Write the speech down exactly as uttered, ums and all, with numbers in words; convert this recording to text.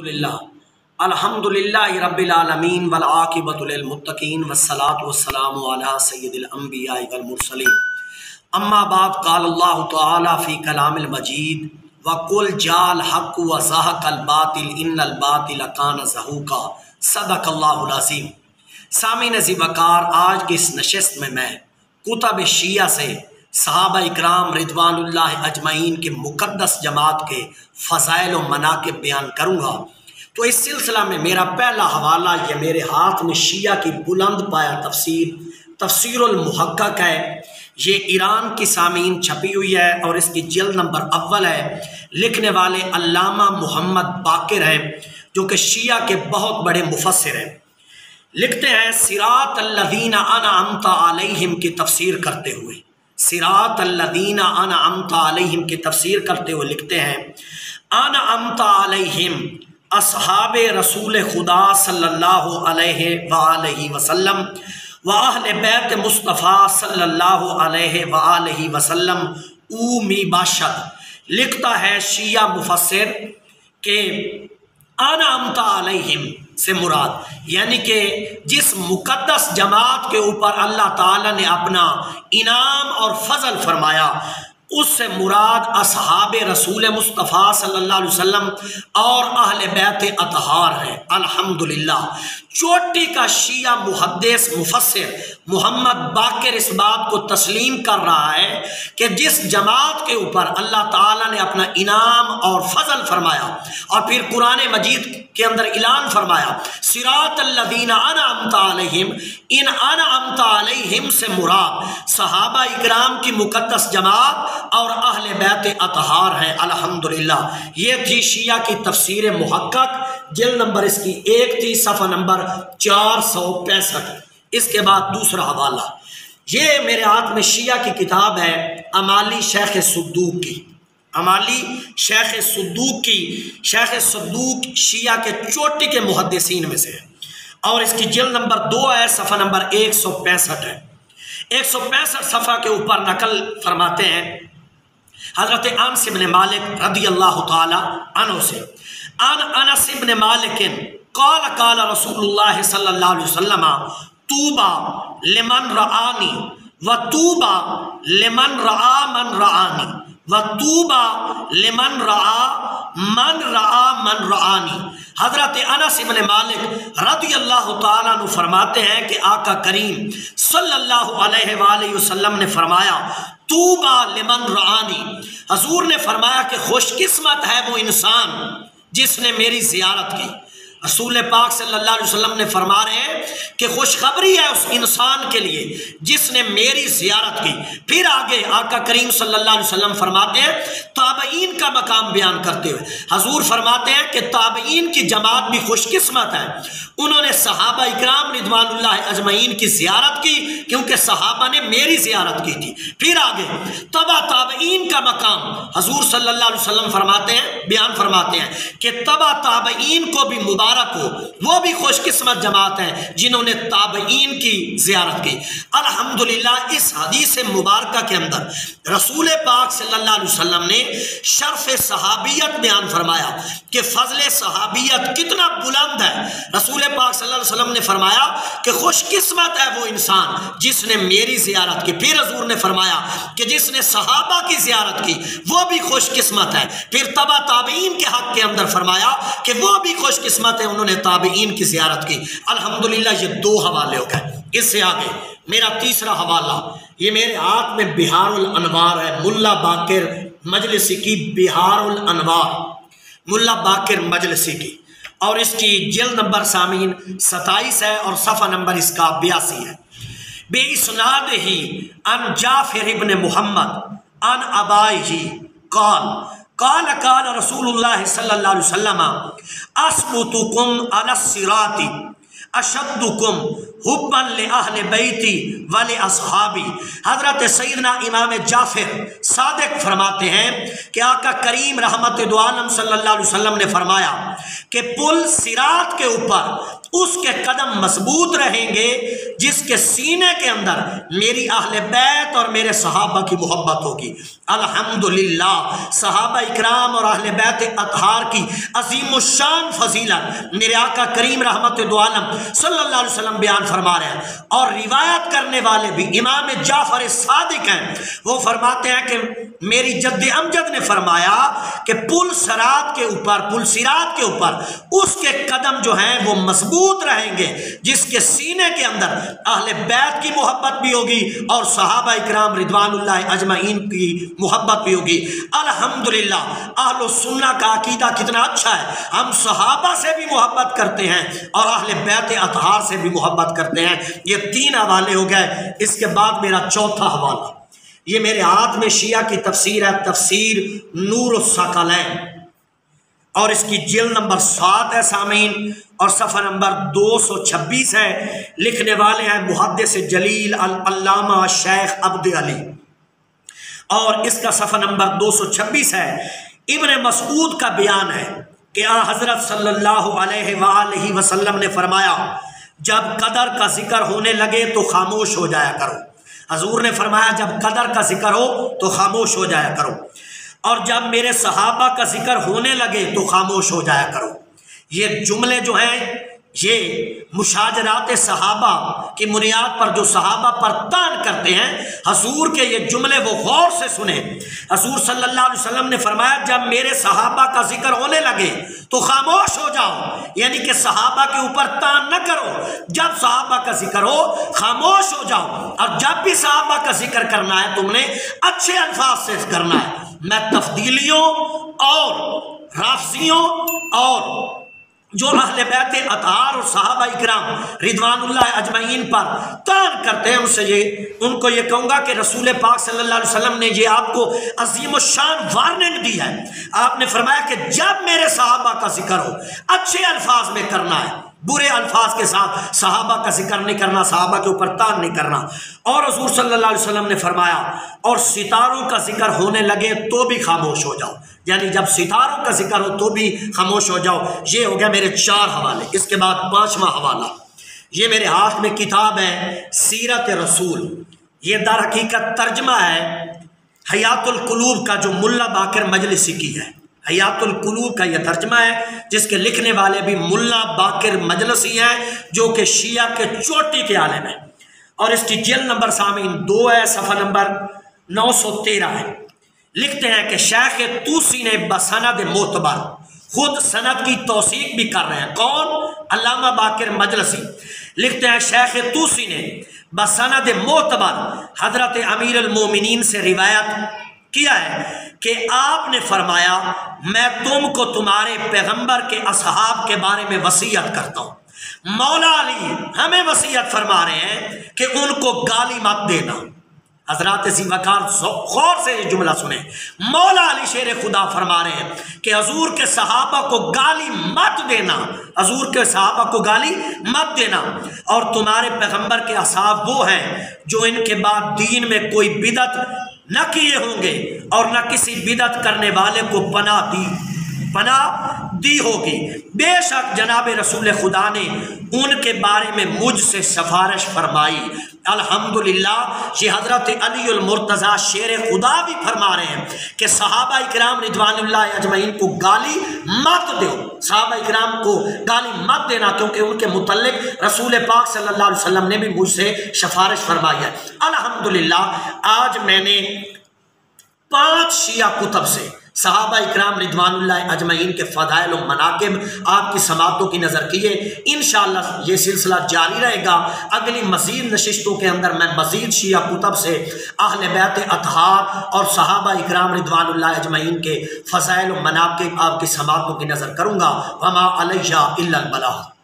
अल्हम्दुलिल्लाहि रब्बिल आलमीन वल आकिबतु लिल मुत्तकीन वस्सलातु वस्सलामु अला सय्यिदिल अंबिया वल मुरसलीन अम्मा बाद क़ाल अल्लाहु तआला फ़ी कलामिल मजीद व कुल जाल हक़ व ज़हक़ल बातिल इन्नल बातिल काना ज़हूक़ा सदक़ल्लाहुल अज़ीम। सामीन ज़िबकार, आज की इस नशिस्त में मैं कुतब शिया से सहाबा इकराम रिदवानुल्लाह अजमईन के मुक़द्दस जमात के फ़ज़ाइल व मनाक़िब बयान करूँगा। तो इस सिलसिला में मेरा पहला हवाला, यह मेरे हाथ में शिया की बुलंद पाया तफसीर तफसीरुल मुहक्कक है। ये ईरान की सामीन छपी हुई है और इसकी जल्द नंबर अव्वल है। लिखने वाले अल्लामा मोहम्मद बाकिर हैं जो कि शिया के बहुत बड़े मुफस्सिर हैं। लिखते हैं सिरात अल्लज़ीना अनअमत अलैहिम की तफसीर करते हुए सिरात अल्लज़ीना अनअमत अलैहिम की तफसीर करते हुए लिखते हैं अनअमत अलैहिम असहाब रसूल खुदा सल्लल्लाहु अलैहि व आलिहि वसल्लम व अहले बैत मुस्तफ़ा सल्लल्लाहु अलैहि व आलिहि वसल्लम ऊमी बाशद। लिखता है शिया मुफस्सिर के अनअमता अलैहिम से मुराद यानी कि जिस मुक़द्दस जमात के ऊपर अल्लाह ताला ने अपना इनाम और फजल फरमाया उससे मुराद असहाब रसूल मुस्तफ़ा सल्लल्लाहु अलैहि वसल्लम और अहले बैत अतहार हैं। अल्हम्दुलिल्लाह चोटी का शिया मुहद्दिस मुफस्सिर मोहम्मद बाकिर इस बात को तस्लीम कर रहा है कि जिस जमात के ऊपर अल्लाह ताला ने अपना इनाम और फजल फरमाया और फिर कुरान मजीद के अंदर ऐलान फरमाया सिरातल्लज़ीना अनअमता अलैहिम, इन अनअमता अलैहिम से मुराद सहाबा इकराम की मुक़द्दस जमात और अहले बैत अतहार हैं। अल्हम्दुलिल्लाह ये थी शिया की तफसीर मुहक्कक, जिल नंबर इसकी एक थी, सफ़ा नंबर चार सौ पैंसठ। इसके बाद दूसरा हवाला, ये मेरे हाथ में शिया की किताब है अमाली शेख सुद्दूक की अमाली शेख सुद्दूक की शेख सुद्दूक शिया के चोटी के मुहद्दिसीन में से है और इसकी जिल नंबर दो है, सफ़ा नंबर एक सौ पैंसठ है। एक सौ पैंसठ सफ़ा के ऊपर नकल फरमाते हैं हज़रत अनस इब्न मालिक रदी अल्लाह ताला अन्हु से अन अनस इब्न मालिक क़ाल क़ाल रसूलुल्लाह सल्लल्लाहु अलैहि वसल्लम तूबा लिमन रआनी व तूबा लिमन रआ मन रआनी व तूबा लिमन रआ मन रआ मन रआनी। हज़रत अनस इब्न मालिक रदियल्लाहु ताला अन्हु फरमाते हैं कि आका करीम सल्लल्लाहु अलैहि वसल्लम ने फरमाया तूबा लिमन रआनी। हजूर ने फरमाया कि खुशकिस्मत है वो इंसान जिसने मेरी ज़ियारत की। रसूल पाक सल्लल्लाहु अलैहि वसल्लम ने फरमा रहे हैं कि खुशखबरी है उस इंसान के लिए जिसने मेरी ज़ियारत की। फिर आगे आका करीम सल्लल्लाहु अलैहि वसल्लम फरमाते हैं ताबईन का मकाम बयान करते हुए हजूर फरमाते हैं कि ताबईन की जमात भी खुशकिस्मत है, उन्होंने सहाबा इकराम रिदवानुल्लाह अजमईन की ज़ियारत की क्योंकि सहाबा ने मेरी ज़ियारत की थी। फिर आगे तबा ताबईन का मकाम हजूर सल्लल्लाहु अलैहि वसल्लम फरमाते हैं बयान फरमाते हैं कि तबा ताबईन को भी मुबारक को वो भी खुशकिस्मत जमात है जिन्होंने ताबईन की ज़ियारत की। अल्हम्दुलिल्लाह इस हदीस मुबारक के अंदर रसूल पाक सल्लल्लाहु अलैहि वसल्लम ने शर्फ सहाबियत बयान फरमाया कि फजल सहाबियत कितना बुलंद है। रसूल पाक सल्लल्लाहु अलैहि वसल्लम ने फरमाया कि खुशकिस्मत है वो इंसान जिसने मेरी ज़ियारत की। फिर हजूर ने फरमाया कि जिसने सहाबा की ज़ियारत की वो भी खुशकिस्मत है। फिर तबा ताबईन के हक के अंदर फरमाया कि वो भी खुशकिस्मत उन्होंने ताबईन की ज़ियारत की। अल्हम्दुलिल्लाह ये दो हवाले हो गए। इससे आगे मेरा तीसरा हवाला, ये मेरे हाथ में बिहारुल अनवार है मुल्ला बाकिर मजलिसी की बिहारुल अनवार मुल्ला बाकिर मजलिसी की और इसकी जिल्द नंबर सामीन सताईस है और सफ़ा नंबर इसका बयासी है। बेइस्नाद ही अन जाफिर इब्न मोहम्मद अन अबाई काल काल काल रसूलुल्लाह सल्लल्लाहु अलैहि वसल्लम अस्बुतुकुम अलस्सिराती अशद्दुकुम हुब्बन ले अहले बैती वले अस्हाबी। हज़रत सैयदना इमाम जाफ़िर सादिक फरमाते हैं कि आका करीम रहमत दो आलम सल्लल्लाहु अलैहि वसल्लम ने फरमाया कि पुल सिरात के ऊपर उसके कदम मजबूत रहेंगे जिसके सीने के अंदर मेरी अहले बैत और मेरे सहाबा की मोहब्बत होगी। अल्हम्दुलिल्लाह सहाबा इकराम और अहले बैत अतहार की अजीम शान फजीलत मेरे आका करीम रहमत दो आलम सल्लल्लाहु अलैहि वसल्लम बयान फरमा रहे हैं। और रिवायत करने वाले भी इमाम जाफ़र सादिक हैं, वो फरमाते हैं कि मेरी जद्द अमजद ने फरमाया कि पुल सरात के ऊपर पुल सिरात के ऊपर उसके कदम जो हैं वो मजबूत रहेंगे जिसके सीने के अंदर अहले बैत की मोहब्बत भी होगी और सहाबा इकराम रिदवानुल्लाह अजमाइन की मोहब्बत भी होगी। अल्हम्दुलिल्लाह अहले सुन्नत का अकीदा कितना अच्छा है, हम सहाबा से भी मोहब्बत करते हैं और अहले बैत अतहार से भी मोहब्बत करते हैं। ये तीन हवाले हो गए। इसके बाद मेरा चौथा हवाला, ये मेरे हाथ में शिया की तफसीर है, तफसीर नूर सकालैन, और इसकी जिल्द नंबर सात है सामीन और सफ़ा नंबर दो सौ छब्बीस है। लिखने वाले हैं मुहद्दिस जलील अल्लामा शेख अब्द अली और इसका सफ़ा नंबर दो सौ छब्बीस है। इब्न मसूद का बयान है कि आ हज़रत सल्लल्लाहु अलैहि वसल्लम ने फरमाया जब कदर का जिक्र होने लगे तो खामोश हो जाया करो। हजूर ने फरमाया जब कदर का जिक्र हो तो खामोश हो जाया करो, और जब मेरे सहाबा का जिक्र होने लगे तो खामोश हो जाया करो। ये जुमले जो हैं ये मुशाजरात सहाबा की बुनियाद पर जो सहाबा पर तान करते हैं, हजूर के ये जुमले वो गौर से सुने। हजूर सल्लल्लाहु अलैहि वसल्लम ने फरमाया जब मेरे सहाबा का जिक्र होने लगे तो खामोश हो जाओ, यानी कि सहाबा के ऊपर तान न करो। जब सहाबा का जिक्र हो खामोश हो जाओ, और जब भी सहाबा का जिक्र करना है तुमने अच्छे अल्फाज से करना है। मैं तफदीलियों और राफियों और जो अहले बैत अतहार और सहाबा इकराम रिदवानुल्लाह अजमाइन पर तान करते हैं उनसे ये उनको ये कहूँगा कि रसूल पाक सल्लल्लाहु अलैहि वसल्लम ने ये आपको अजीम शान वार्निंग दी है। आपने फरमाया कि जब मेरे सहाबा का जिक्र हो अच्छे अल्फाज में करना है, बुरे अल्फाज के साथ सहाबा का जिक्र नहीं करना, सहाबा के ऊपर तान नहीं करना। और हजूर सल्लल्लाहु अलैहि वसल्लम ने फरमाया और सितारों का जिक्र होने लगे तो भी खामोश हो जाओ, यानी जब सितारों का जिक्र हो तो भी खामोश हो जाओ। ये हो गया मेरे चार हवाले। इसके बाद पाँचवा हवाला, ये मेरे हाथ में किताब है सीरत रसूल, ये दर हकीकत तर्जमा है हयातुल कुलूब का जो मुल्ला बाकिर मजलिसी की है। हयातुल कुलूब का यह तर्जमा है जिसके लिखने वाले भी मुल्ला बाकिर मजलिसी हैं जो कि शिया के चोटी के आलम हैं, और इसकी जेल नंबर सामीन दो है, सफ़ा नंबर नौ सौ तेरह है। लिखते हैं कि शेख तूसी ने बसनद मोतबर, खुद सनद की तौसीक भी कर रहे हैं, कौन? अल्लामा बाकिर मजलिसी। लिखते हैं शेख तूसी ने बसनद मोतबर हज़रत अमीरुल मोमिनीन से रिवायत किया है कि आपने फरमाया मैं तुमको तुम्हारे पैगंबर के असहाब के बारे में वसीयत करता हूँ। मौला अली हमें वसीयत फरमा रहे हैं कि उनको गाली मत देना। हजरात वकार गौर से ये जुमला सुने, मौला अली शेर खुदा फरमा रहे हैं कि हजूर के सहाबा को गाली मत देना, हजूर के सहाबा को गाली मत देना, और तुम्हारे पैगंबर के असहाब वो हैं जो इनके बाद दीन में कोई बिदत न किए होंगे और न किसी बिदत करने वाले को पना दी पना दी होगी। बेशक जनाब रसूल खुदा ने उनके बारे में मुझसे सिफारिश फरमाई। अल्हम्दुलिल्लाह ये हज़रत अली अल मुर्तज़ा शेर खुदा भी फरमा रहे हैं कि सहाबा इकराम रिदवानुल्लाह अजमईन को गाली मत दो, सहाबा इकराम को गाली मत देना, क्योंकि उनके मुतल्लिक़ रसूल पाक सल्लल्लाहु अलैहि वसल्लम ने भी मुझसे सिफारिश फरमाई है। अल्हम्दुलिल्लाह आज मैंने पाँच शिया कुतब से सहाबा इकराम रिदवानुल्लाह अजमईन के फ़दाइल और मनाकिब आपकी समातों की नज़र किए। इंशाअल्लाह ये सिलसिला जारी रहेगा। अगली मज़ीद नशिस्तों के अंदर मैं मज़ीद शिया कुतब से अहले बैत अतहार और सहाबा इकराम रिदवानुल्लाह अजमईन के फ़दाइल और मनाकिब आपकी समातों की नज़र करूँगा। वमा अलैया इल्लल बलाग।